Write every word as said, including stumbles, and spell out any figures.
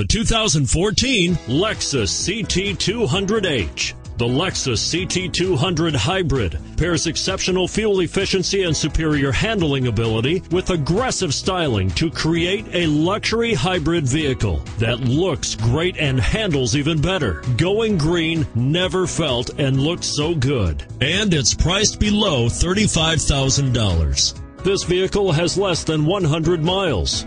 the two thousand fourteen Lexus C T two hundred H. The Lexus C T two hundred Hybrid pairs exceptional fuel efficiency and superior handling ability with aggressive styling to create a luxury hybrid vehicle that looks great and handles even better. Going green never felt and looked so good. And it's priced below thirty-five thousand dollars. This vehicle has less than one hundred miles.